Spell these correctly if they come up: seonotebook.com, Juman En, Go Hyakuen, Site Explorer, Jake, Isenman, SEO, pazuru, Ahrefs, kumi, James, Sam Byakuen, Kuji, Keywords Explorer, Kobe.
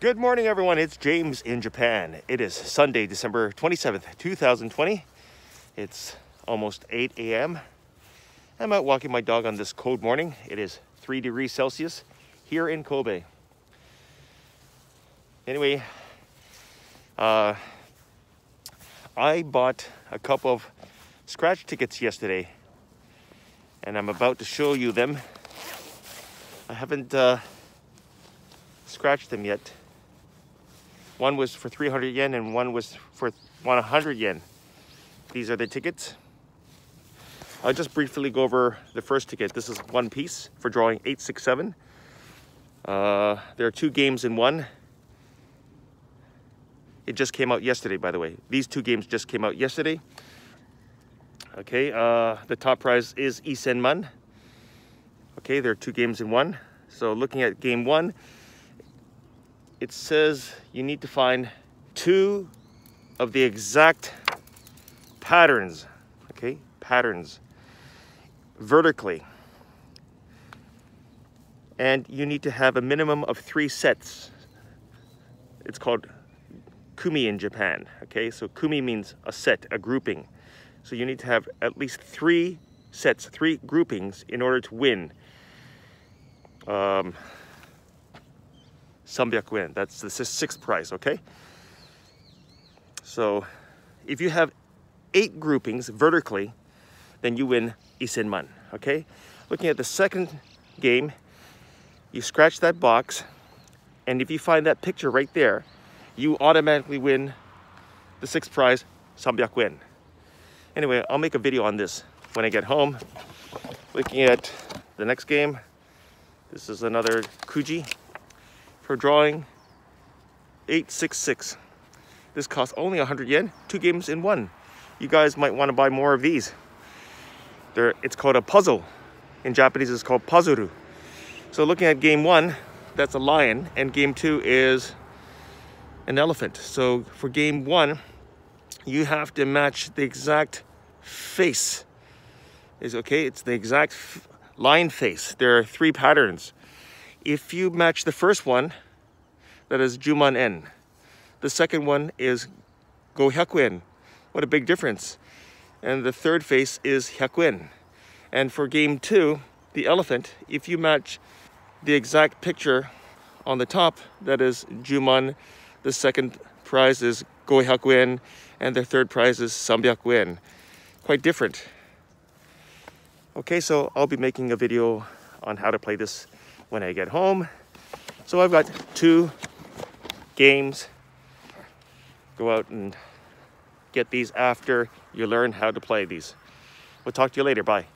Good morning, everyone. It's James in Japan. It is Sunday, December 27th, 2020. It's almost 8 a.m. I'm out walking my dog on this cold morning. It is 3 degrees Celsius here in Kobe. Anyway, I bought a couple of scratch tickets yesterday, and I'm about to show you them. I haven't scratched them yet. One was for 300 yen and one was for 100 yen. These are the tickets. I'll just briefly go over the first ticket. This is one piece for drawing 867. There are two games in one. It just came out yesterday, by the way. These two games just came out yesterday. Okay, the top prize is Isenman. Okay, there are two games in one. So looking at game one, it says you need to find two of the exact patterns, okay? Patterns, vertically. And you need to have a minimum of 3 sets. It's called kumi in Japan, okay? So kumi means a set, a grouping. So you need to have at least 3 sets, 3 groupings in order to win. Sam Byakuen, that's the 6th prize, okay? So if you have 8 groupings vertically, then you win Isenman, okay? Looking at the second game, you scratch that box, and if you find that picture right there, you automatically win the 6th prize, Sam Byakuen. Anyway, I'll make a video on this when I get home. Looking at the next game, this is another Kuji. For drawing 866. This costs only 100 yen, 2 games in one. You guys might want to buy more of these. It's called a puzzle. In Japanese, it's called pazuru. So looking at game 1, that's a lion, and game 2 is an elephant. So for game 1, you have to match the exact face. Is okay? It's the exact lion face. There are 3 patterns. If you match the first one, that is Juman En. The second one is Go Hyakuen. What a big difference. And the third face is Hyakuen. And for game 2, the elephant, if you match the exact picture on the top, that is Juman. The second prize is Go Hyakuen. And the third prize is Sam Byakuen. Quite different. Okay, so I'll be making a video on how to play this when I get home. So I've got 2 games. Go out and get these after you learn how to play these. We'll talk to you later. Bye.